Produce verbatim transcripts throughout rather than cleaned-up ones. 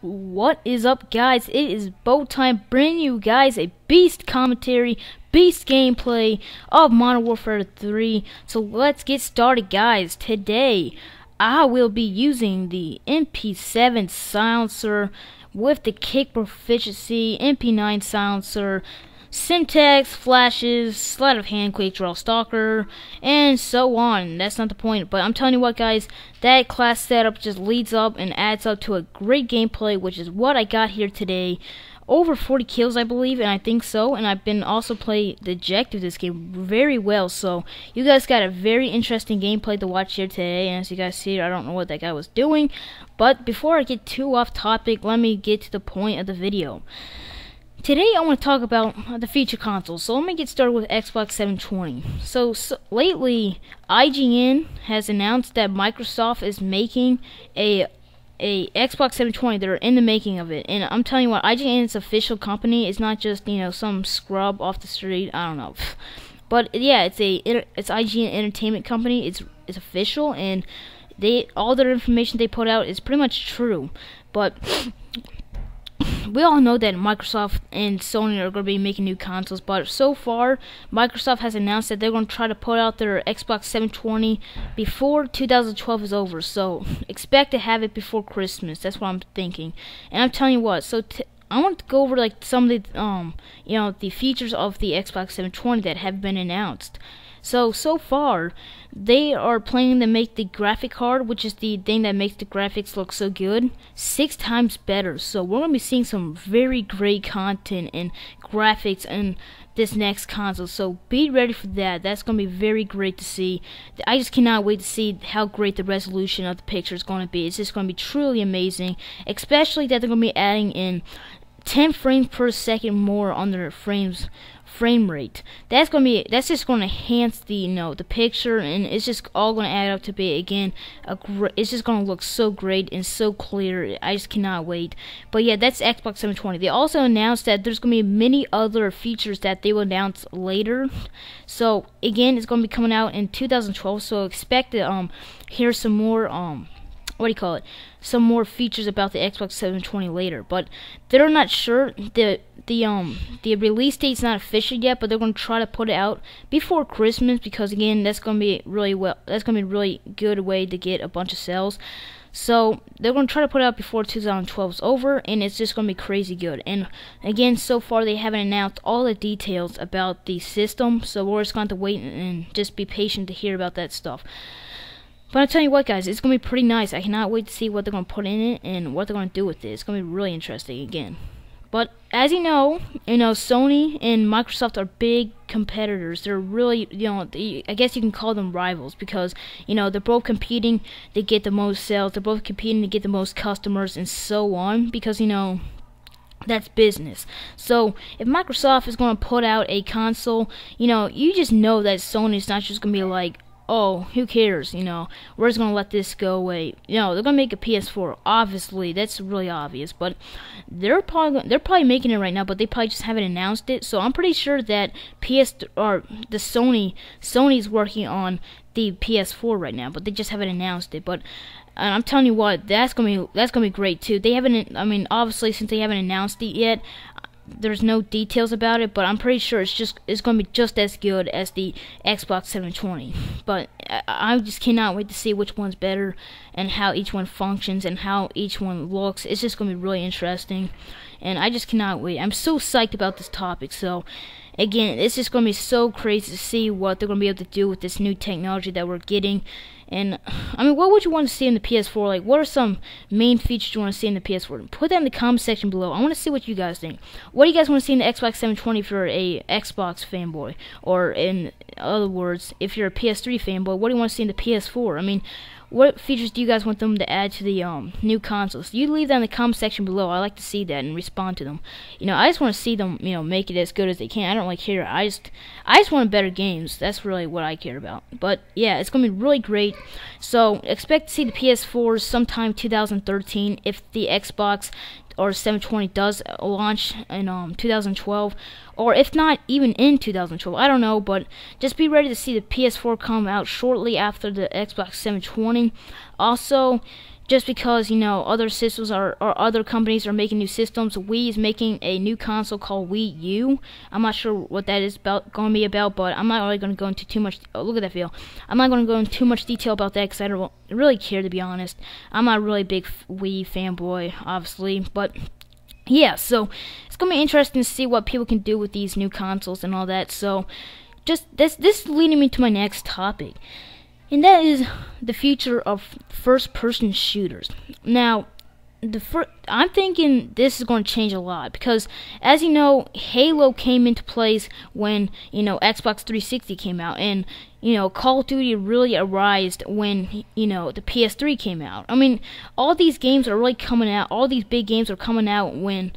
What is up, guys? It is Bowtime, bringing you guys a beast commentary, beast gameplay of Modern Warfare three. So let's get started, guys. Today, I will be using the M P seven silencer with the kick proficiency, M P nine silencer, syntax, flashes, sleight of hand, quick draw, stalker, and so on. That's not the point, but I'm telling you what, guys, that class setup just leads up and adds up to a great gameplay, which is what I got here today. Over forty kills, I believe, and I think so, and I've been also playing the objective this game very well, so you guys got a very interesting gameplay to watch here today. And as you guys see, I don't know what that guy was doing, but before I get too off topic, let me get to the point of the video. Today I want to talk about the feature consoles, so let me get started with Xbox seven twenty. So, so lately, I G N has announced that Microsoft is making a a Xbox seven twenty. They're in the making of it, and I'm telling you what, I G N is an official company. It's not just, you know, some scrub off the street. I don't know, but yeah, it's a it's I G N Entertainment Company. It's it's official, and they all their information they put out is pretty much true, but. We all know that Microsoft and Sony are going to be making new consoles, but so far, Microsoft has announced that they're going to try to put out their Xbox seven twenty before two thousand twelve is over, so expect to have it before Christmas. That's what I'm thinking. And I'm telling you what, so t I want to go over like some of the, um, you know, the features of the Xbox seven twenty that have been announced. So, so far, they are planning to make the graphic card, which is the thing that makes the graphics look so good, six times better. So we're going to be seeing some very great content and graphics in this next console. So be ready for that. That's going to be very great to see. I just cannot wait to see how great the resolution of the picture is going to be. It's just going to be truly amazing, especially that they're going to be adding in ten frames per second more on their frames frame rate. That's gonna be that's just gonna enhance the you know the picture, and it's just all gonna add up to be again a gr it's just gonna look so great and so clear. I just cannot wait. But yeah, that's Xbox seven twenty. They also announced that there's gonna be many other features that they will announce later. So again, it's gonna be coming out in two thousand twelve. So expect to um hear some more um. What do you call it? Some more features about the Xbox seven twenty later, but they're not sure. the the um the release date's not official yet, but they're going to try to put it out before Christmas because again, that's going to be really well. That's going to be a really good way to get a bunch of sales. So they're going to try to put it out before two thousand twelve is over, and it's just going to be crazy good. And again, so far they haven't announced all the details about the system, so we're just going to wait and just be patient to hear about that stuff. But I'm telling you what, guys, it's going to be pretty nice. I cannot wait to see what they're going to put in it and what they're going to do with it. It's going to be really interesting again. But as you know, you know, Sony and Microsoft are big competitors. They're really, you know, they, I guess you can call them rivals because, you know, they're both competing to get the most sales. They're both competing to get the most customers and so on because, you know, that's business. So if Microsoft is going to put out a console, you know, you just know that Sony's not just going to be like, oh, who cares, you know, we're just going to let this go away. You know, they're going to make a P S four, obviously, that's really obvious, but they're probably, they're probably making it right now, but they probably just haven't announced it, so I'm pretty sure that P S, or the Sony, Sony's working on the P S four right now, but they just haven't announced it. But and I'm telling you what, that's going to be, that's going to be great, too. They haven't, I mean, obviously, since they haven't announced it yet, there's no details about it, but I'm pretty sure it's just it's going to be just as good as the Xbox seven twenty. But I, I just cannot wait to see which one's better and how each one functions and how each one looks. It's just going to be really interesting, and I just cannot wait. I'm so psyched about this topic. So again, it's just going to be so crazy to see what they're going to be able to do with this new technology that we're getting. And I mean, what would you want to see in the P S four? Like, what are some main features you want to see in the P S four? Put that in the comment section below. I want to see what you guys think. What do you guys want to see in the Xbox seven twenty if you're a Xbox fanboy? Or in other words, if you're a P S three fanboy, what do you want to see in the P S four? I mean, what features do you guys want them to add to the um new consoles? You leave that in the comment section below. I like to see that and respond to them. You know, I just want to see them, you know, make it as good as they can. I don't like care. I just I just want better games. That's really what I care about. But yeah, it's going to be really great. So expect to see the P S four sometime two thousand thirteen if the Xbox or seven twenty does launch in um two thousand twelve, or if not even in two thousand twelve, I don't know, but just be ready to see the P S four come out shortly after the Xbox seven twenty. Also, just because, you know, other systems are, or other companies are making new systems. Wii is making a new console called Wii U. I'm not sure what that is about, going to be about, but I'm not really going to go into too much. Oh, look at that video. I'm not going to go into too much detail about that because I don't really care, to be honest. I'm not a really big Wii fanboy, obviously, but yeah, so it's going to be interesting to see what people can do with these new consoles and all that. So just this, this is leading me to my next topic, and that is the future of first-person shooters. Now, the first, I'm thinking this is going to change a lot because, as you know, Halo came into place when, you know, Xbox three sixty came out, and, you know, Call of Duty really arose when, you know, the P S three came out. I mean, all these games are really coming out. All these big games are coming out when,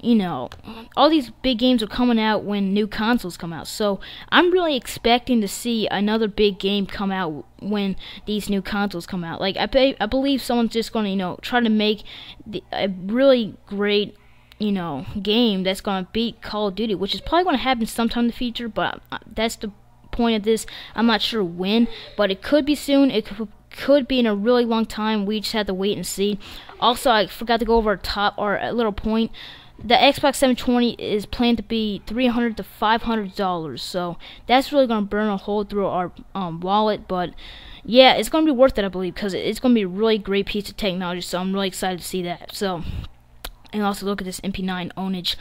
you know, all these big games are coming out when new consoles come out. So I'm really expecting to see another big game come out when these new consoles come out. Like, I, be I believe someone's just going to, you know, try to make the, a really great, you know, game that's going to beat Call of Duty, which is probably going to happen sometime in the future, but that's the point of this. I'm not sure when, but it could be soon. It could could be in a really long time. We just have to wait and see. Also, I forgot to go over our top, our little point. The Xbox seven twenty is planned to be three hundred to five hundred dollars, so that's really going to burn a hole through our um, wallet, but yeah, it's going to be worth it, I believe, because it's going to be a really great piece of technology, so I'm really excited to see that. So, and also look at this M P nine ownage.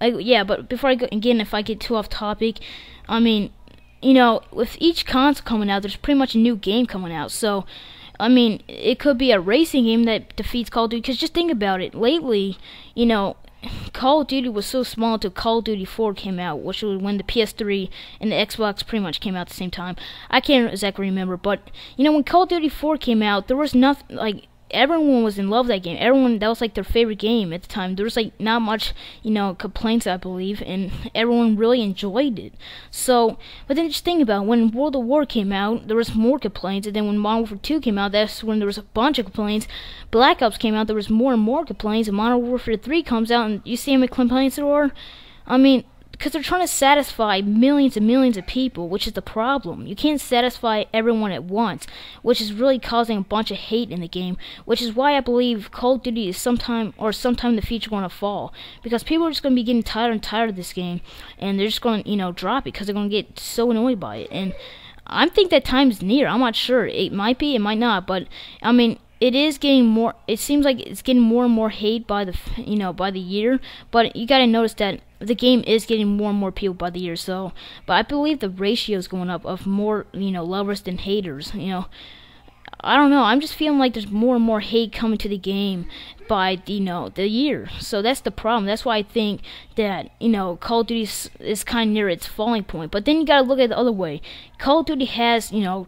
I, yeah, but before I go, again, if I get too off topic, I mean, you know, with each console coming out, there's pretty much a new game coming out, so I mean, it could be a racing game that defeats Call of Duty, because just think about it, lately, you know, Call of Duty was so small until Call of Duty four came out, which was when the P S three and the Xbox pretty much came out at the same time. I can't exactly remember, but, you know, when Call of Duty four came out, there was nothing, like, everyone was in love with that game. Everyone, that was, like, their favorite game at the time. There was, like, not much, you know, complaints, I believe, and everyone really enjoyed it. So, but then just think about it, when World of War came out, there was more complaints, and then when Modern Warfare two came out, that's when there was a bunch of complaints. Black Ops came out, there was more and more complaints, and Modern Warfare three comes out, and you see how many complaints there are? I mean, because they're trying to satisfy millions and millions of people, which is the problem. You can't satisfy everyone at once, which is really causing a bunch of hate in the game, which is why I believe Call of Duty is sometime, or sometime in the future, going to fall, because people are just going to be getting tired and tired of this game, and they're just going to, you know, drop it, because they're going to get so annoyed by it. And I think that time's near. I'm not sure. It might be, it might not, but I mean, it is getting more, it seems like it's getting more and more hate by the, you know, by the year, but you gotta notice that the game is getting more and more people by the year, so, but I believe the ratio is going up of more, you know, lovers than haters, you know, I don't know, I'm just feeling like there's more and more hate coming to the game by, you know, the year, so that's the problem. That's why I think that, you know, Call of Duty is, is kind of near its falling point, but then you gotta look at it the other way. Call of Duty has, you know,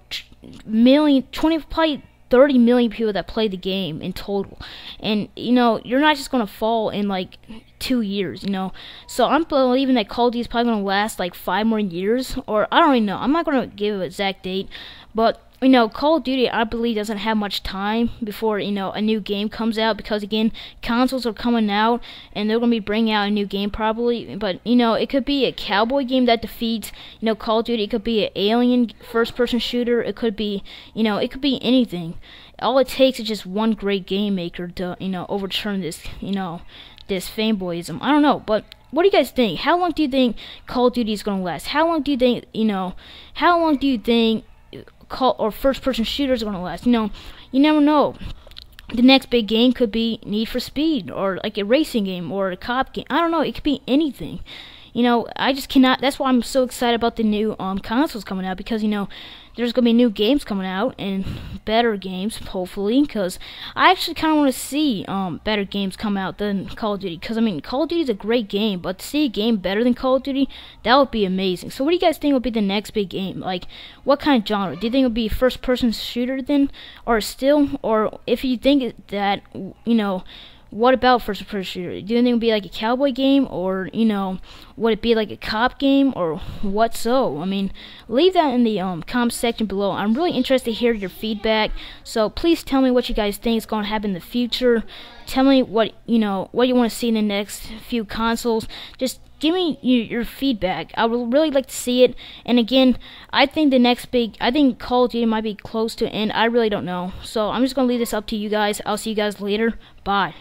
million, twenty, probably thirty million people that play the game in total, and you know, you're not just gonna fall in like two years, you know, so I'm believing that Call of Duty is probably gonna last like five more years, or I don't even know, I'm not gonna give an exact date, but you know, Call of Duty, I believe, doesn't have much time before, you know, a new game comes out, because again, consoles are coming out, and they're going to be bringing out a new game probably, but, you know, it could be a cowboy game that defeats, you know, Call of Duty, it could be an alien first-person shooter, it could be, you know, it could be anything. All it takes is just one great game maker to, you know, overturn this, you know, this fanboyism. I don't know, but what do you guys think? How long do you think Call of Duty is going to last? How long do you think, you know, how long do you think Call or first-person shooters are gonna last? You know, you never know. The next big game could be Need for Speed, or like a racing game, or a cop game. I don't know. It could be anything. You know, I just cannot. That's why I'm so excited about the new um consoles coming out, because you know, there's gonna be new games coming out, and better games hopefully. Because I actually kind of want to see um better games come out than Call of Duty. Because I mean, Call of Duty is a great game, but to see a game better than Call of Duty, that would be amazing. So what do you guys think would be the next big game? Like, what kind of genre? Do you think it would be first-person shooter then, or still, or if you think that, you know, what about first-person shooter? Do you think it would be like a cowboy game, or, you know, would it be like a cop game, or what so? I mean, leave that in the um, comments section below. I'm really interested to hear your feedback, so please tell me what you guys think is going to happen in the future. Tell me what, you know, what you want to see in the next few consoles. Just give me your, your feedback. I would really like to see it. And again, I think the next big, I think Call of Duty might be close to an end. I really don't know. So I'm just going to leave this up to you guys. I'll see you guys later. Bye.